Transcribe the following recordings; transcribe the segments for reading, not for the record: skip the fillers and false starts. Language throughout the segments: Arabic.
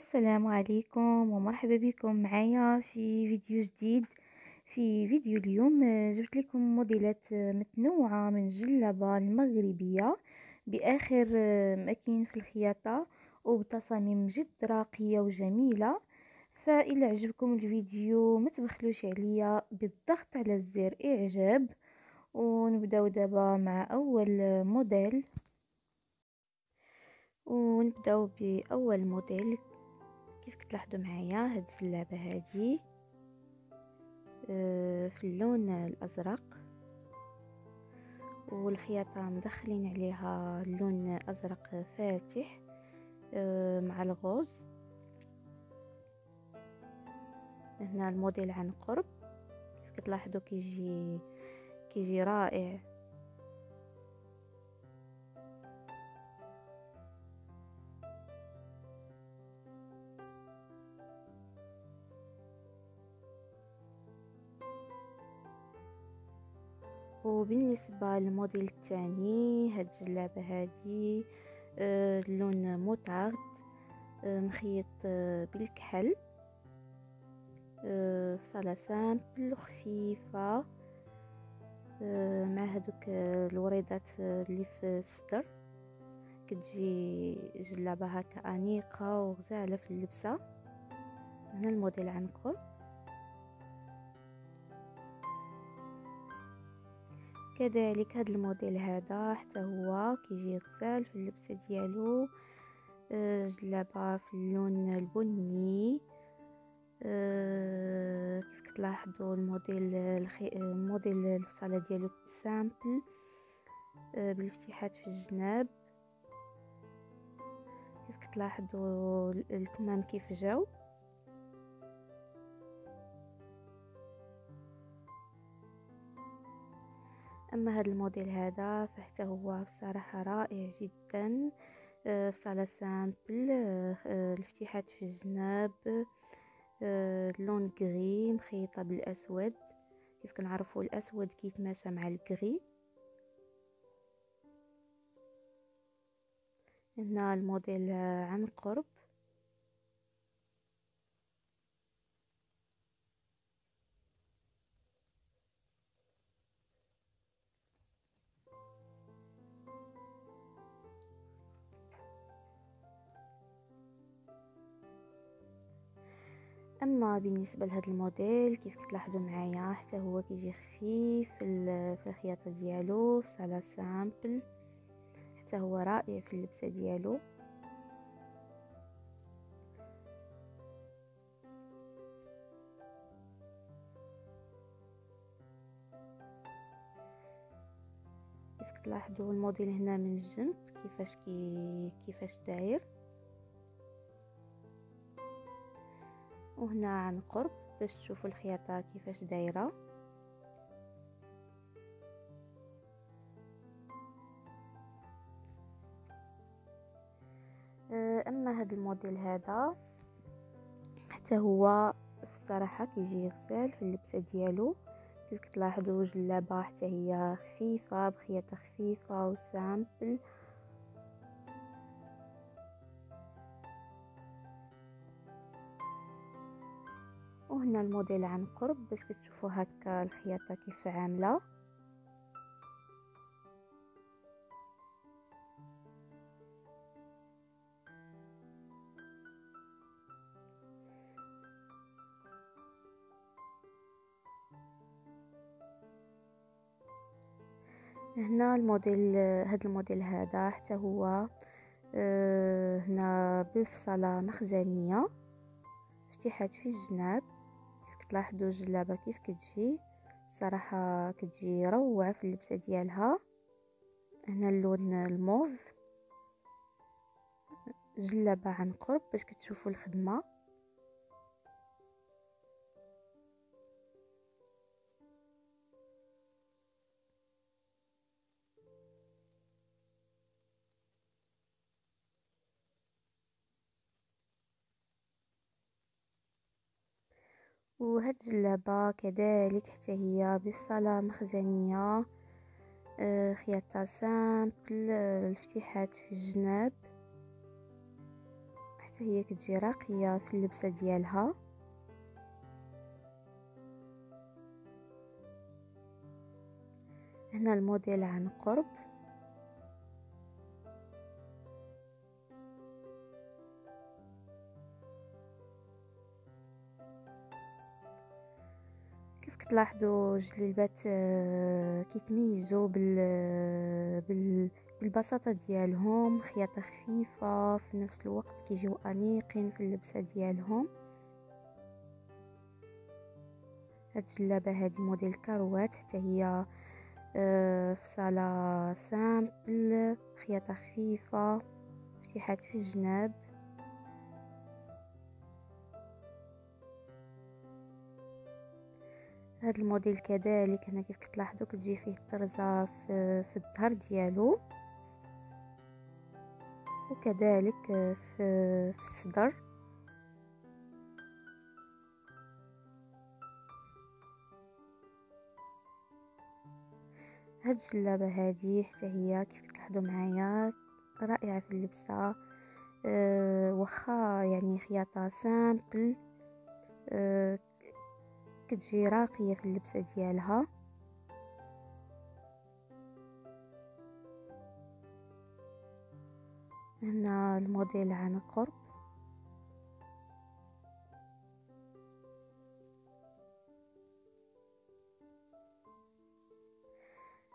السلام عليكم ومرحبا بكم معايا في فيديو جديد. في فيديو اليوم جبت لكم موديلات متنوعه من الجلابه المغربيه باخر ماكين في الخياطه وبتصاميم جد راقيه وجميله. فإلا عجبكم الفيديو ما تبخلوش عليا بالضغط على الزر اعجاب، ونبداو دابا مع اول موديل. ونبداو باول موديل كيف كتلاحظوا معايا هاد الجلابه هادي في اللون الازرق، والخياطه مدخلين عليها اللون ازرق فاتح مع الغوز. هنا الموديل عن قرب كيف كتلاحظوا كيجي رائع. وبالنسبه للموديل الثاني هاد الجلابه هادي اللون موتارد مخيط بالكحل، فصاله سامبل وخفيفه مع هذوك الوريدات اللي في الصدر، كتجي جلابه هكا انيقه وغزاله في اللبسه. هنا الموديل عن قرب. كذلك هذا الموديل هذا حتى هو كيجي غزال في اللبسه ديالو، جلابه في اللون البني. كيف كتلاحظوا الموديل الفصاله ديالو سامبل بالفتحات في الجناب. كيف كتلاحظوا الكمام كيف جاو. اما هذا الموديل هذا فحتى هو بصراحه رائع جدا، فصاله سامبل، الفتحات في الجناب، اللون كغي مخيطه بالاسود. كيف كنعرفوا الاسود كيتماشى مع الكغي. هنا الموديل عن قرب. اما بالنسبه لهذا الموديل كيف كتلاحظوا معايا حتى هو كيجي خفيف في الخياطه ديالو، فصاله سامبل، حتى هو رائع في اللبسه ديالو. كيف كتلاحظوا الموديل هنا من الجنب كيفاش داير، وهنا عن قرب باش تشوفوا الخياطه كيفاش دايره. اما هذا الموديل هذا حتى هو بصراحه كيجي غزال في اللبسه ديالو. كيف كتلاحظوا الجلابه حتى هي خفيفه بخياطه خفيفه وسامبل. وهنا الموديل عن قرب باش كتشوفوا هكا الخياطه كيف عامله. هنا الموديل هذا حتى هو هنا بفصاله مخزنيه، افتحات في الجناب. تلاحظوا الجلابه كيف كتجي، صراحه كتجي روعه في اللبسه ديالها. هنا اللون الموف. جلابه عن قرب باش كتشوفوا الخدمه. وهاد الجلابه كذلك حتى هي بفصاله مخزنيه، خياطه سامبل، الفتحات في الجناب، حتى هي كتجي راقية في اللبسة ديالها. هنا الموديل عن قرب، كيف كتلاحظوا الجليبات كيتميزوا بالبساطه ديالهم، خياطه خفيفه في نفس الوقت كيجيو انيقين في اللبسه ديالهم. هاد الجلابه هادي موديل كاروات، حتى هي في صاله سامبل، خياطه خفيفه، فتحات في الجناب. هاد الموديل كذلك هنا كيف كتلاحظوا كتجي فيه الطرزه في الظهر ديالو، وكذلك في الصدر. هاد الجلابه هادي حتى هي كيف كتلاحظوا معايا رائعه في اللبسه، واخا يعني خياطه سامبل، كتجي راقيه في اللبسه ديالها. هنا الموديل عن قرب،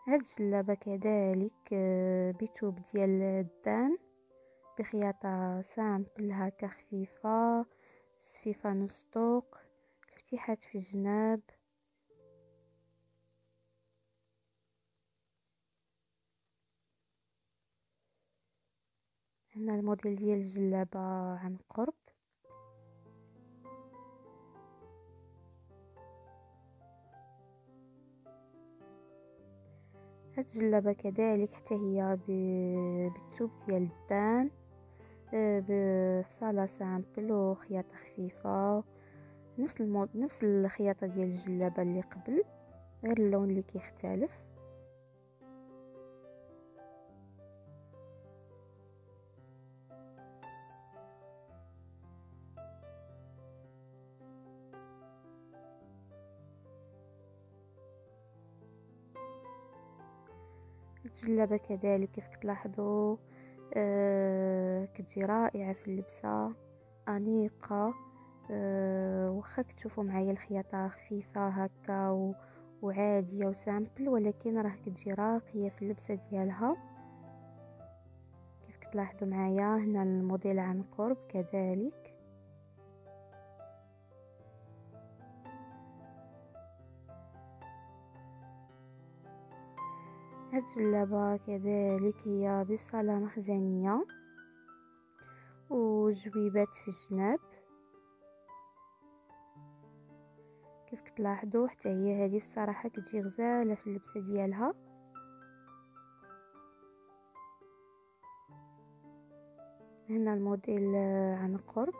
هاد الجلابه كذلك بتوب ديال الدان بخياطه سامبل هكا خفيفه، سفيفه نص طوق، فتحات في الجناب. هنا الموديل ديال الجلابه عن قرب. هاد الجلابه كذلك حتى هي بالثوب ديال الدان بفصاله سامبل وخياطه خفيفه، نفس الخياطه ديال الجلابه اللي قبل، غير اللون اللي كيختلف. الجلابه كذلك كيف كتلاحظوا كتجي رائعه في اللبسه، انيقه. واخا كتشوفوا معايا الخياطه خفيفه هكا وعاديه وسامبل، ولكن راه كتجي راقيه في اللبسه ديالها. كيف كتلاحظوا معايا هنا الموديل عن قرب كذلك. هاد الجلابه كذلك هي بفصاله مخزنيه وجويبات في الجناب، كيف كتلاحظوا حتى هي هذه بصراحه كتجي غزاله في اللبسه ديالها. هنا الموديل عن قرب.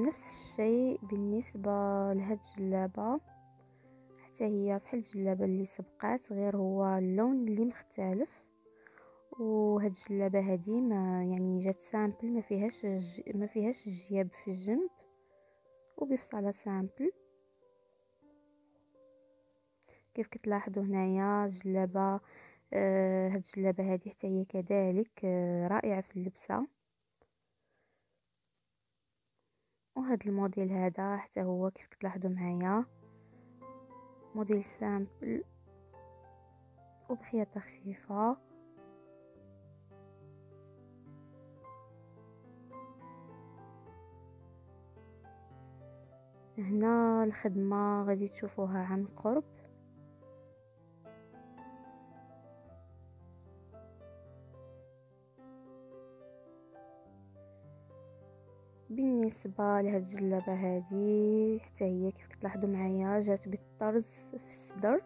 نفس الشيء بالنسبه لهاد الجلابه، حتى هي بحال الجلابه اللي سبقات، غير هو اللون اللي مختلف. وهاد الجلابه هادي ما يعني جات سامبل، ما فيهاش الجياب في الجنب، وبفصاله سامبل. كيف كتلاحظوا هنايا الجلابه، هاد الجلابه هادي حتى هي كذلك رائعه في اللبسه. وهاد الموديل هذا حتى هو كيف كتلاحظوا معايا موديل سامبل وبخياطه خفيفه. هنا الخدمة غادي تشوفوها عن قرب. بالنسبة لهاد الجلابة هادي حتى هي كيف كتلاحظوا معايا جات بالطرز في الصدر،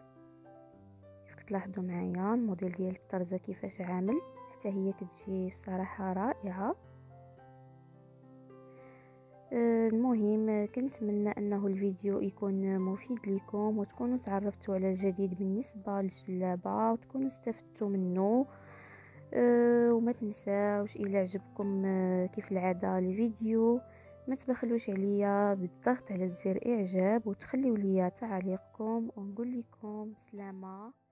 كيف كتلاحظوا معايا الموديل ديال الطرزة كيفاش عامل، حتى هي كتجي بصراحة رائعة. المهم كنتمنى انه الفيديو يكون مفيد لكم وتكونوا تعرفتوا على الجديد بالنسبه للجلابه وتكونوا استفدتوا منه. وما تنساوش الى عجبكم كيف العاده الفيديو ما تبخلوش عليا بالضغط على زر اعجاب وتخليوا لي تعليقكم، ونقول لكم سلامه.